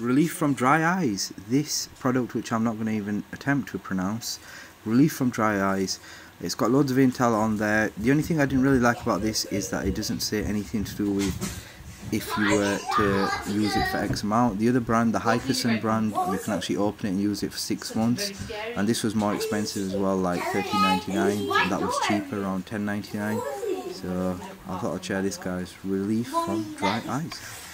Relief from Dry Eyes. This product, which I'm not going to even attempt to pronounce. Relief from Dry Eyes. It's got loads of intel on there. The only thing I didn't really like about this is that it doesn't say anything to do with if you were to use it for X amount. The other brand, the Hyperson brand, you can actually open it and use it for 6 months, and this was more expensive as well, like $13.99, and that was cheaper, around $10.99. So I thought I'd share this, guys. Relief from Dry Eyes.